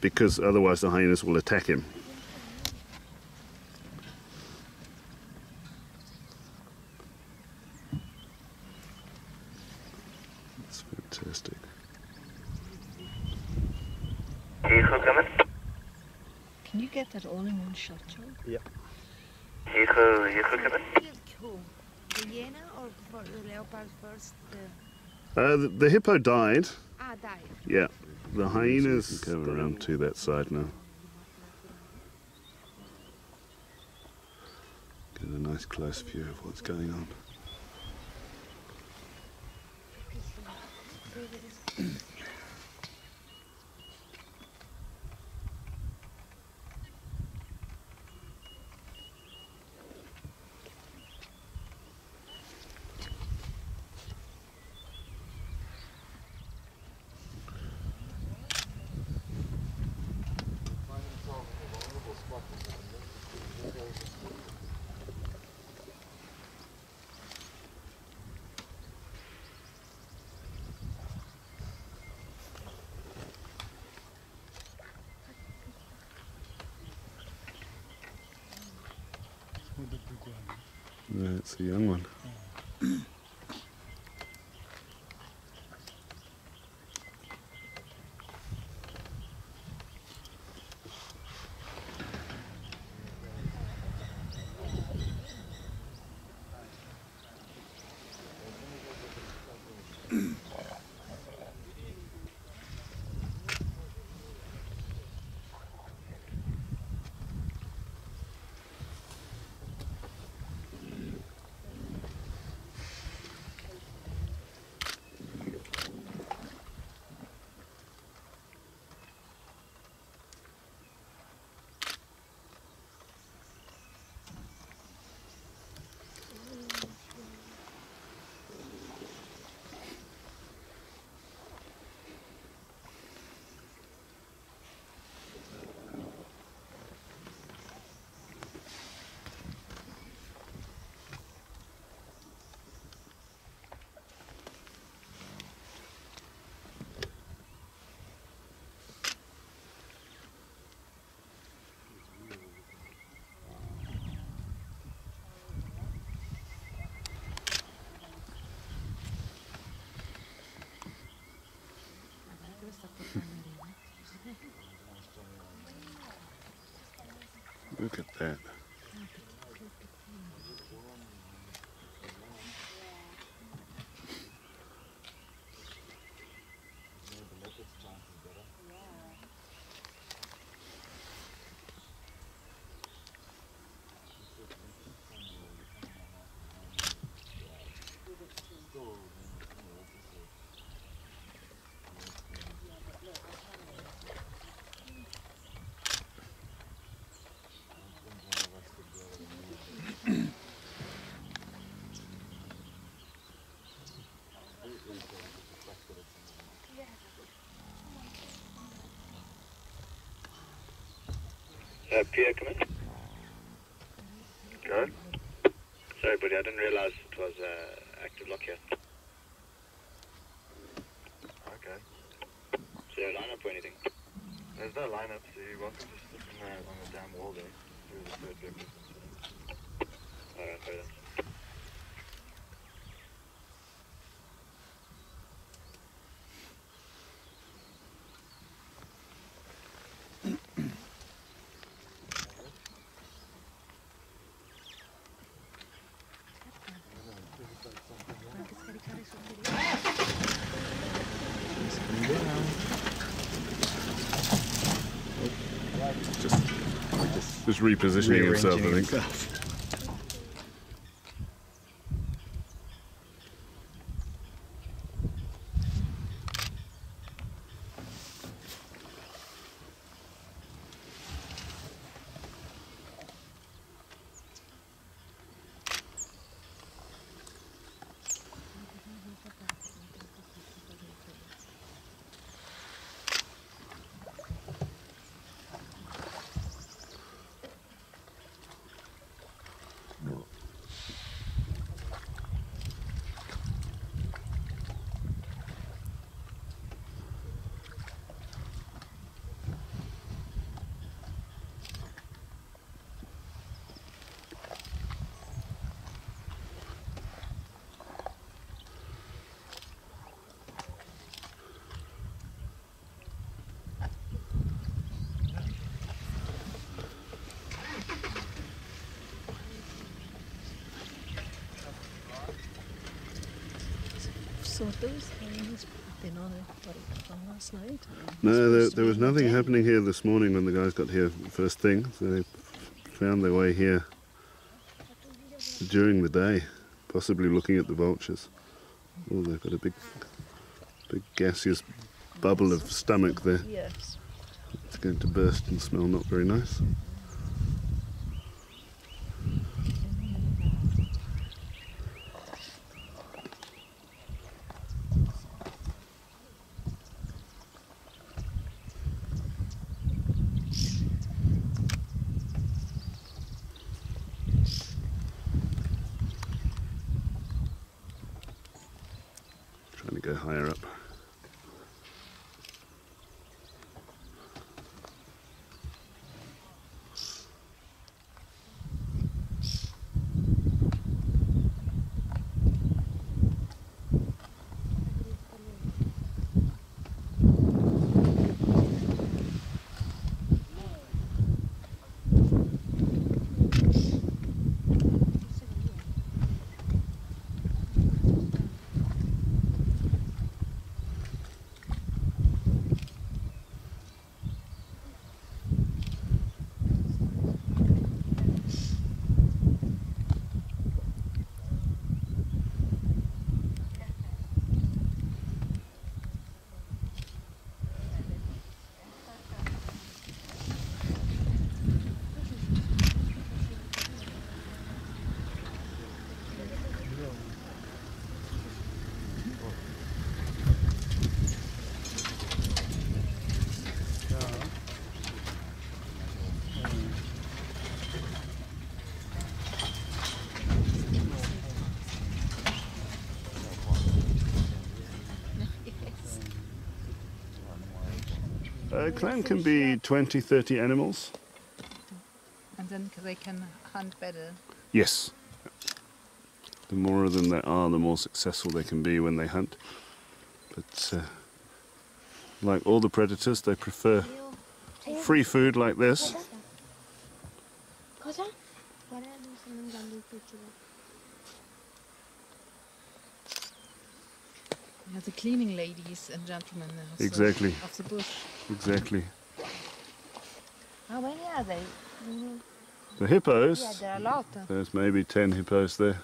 because otherwise the hyenas will attack him. That's fantastic. Can you get that all in one shot, Joe? Yeah. The hyena or the leopard first? The hippo died. Ah, died. Yeah. The hyenas go around to that side now. Get a nice close view of what's going on. That's a young one. Look at that. Pierre, come in. Go. Sorry, buddy, I didn't realise it was active lock here. Okay. Is there a line-up or anything? There's no line-up, so you're welcome to sit in there on the damn wall there. Alright, fair enough. Just repositioning himself, I think. saw those things been on from last night? No, there was nothing happening here this morning when the guys got here first thing. So they found their way here during the day, possibly looking at the vultures. Oh, they've got a big gaseous bubble of stomach there. Yes. It's going to burst and smell not very nice. Trying to go higher up. A clan can be 20, 30 animals. And then they can hunt better? Yes. The more of them there are, the more successful they can be when they hunt. But like all the predators, they prefer free food like this. The cleaning ladies and gentlemen exactly. Of the bush. Exactly. How many are they? The hippos? Yeah, there are a lot. There's maybe 10 hippos there.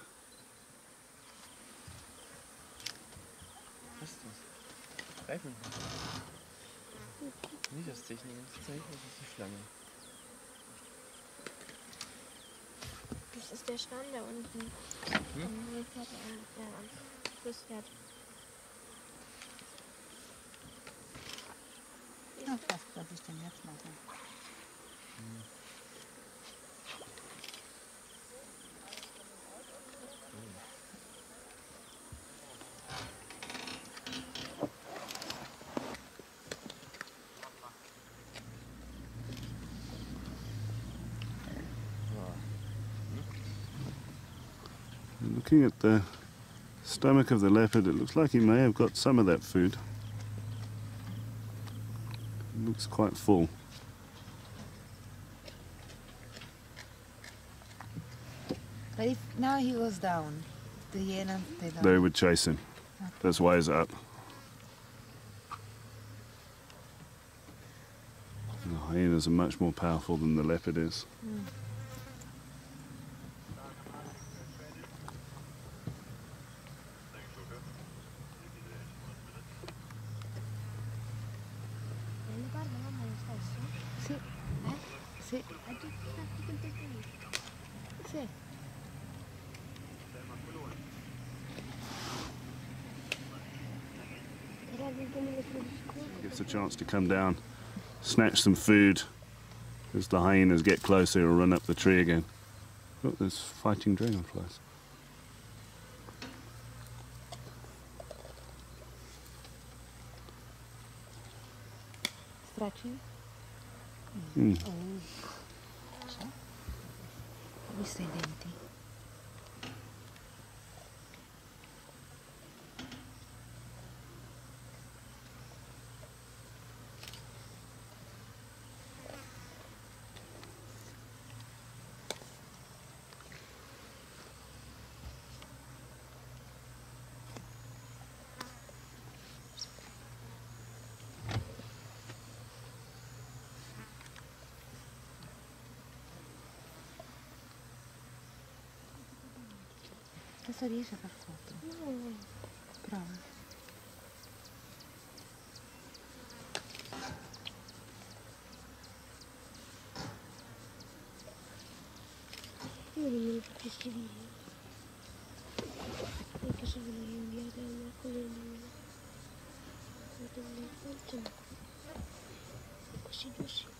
Das ist der Schwamm da unten. Was soll ich denn jetzt machen? Looking at the stomach of the leopard, it looks like he may have got some of that food. Looks quite full. But if now he goes down, the hyena, they would chase him. Okay. That's why he's up. The hyenas are much more powerful than the leopard is. Mm. Gives a chance to come down, snatch some food. As the hyenas get closer, he'll run up the tree again. Look, there's fighting dragonflies. Stretching. Mm. Oh. Visto I denti. Сейчас реже посмотрим. Справа. Спасибо.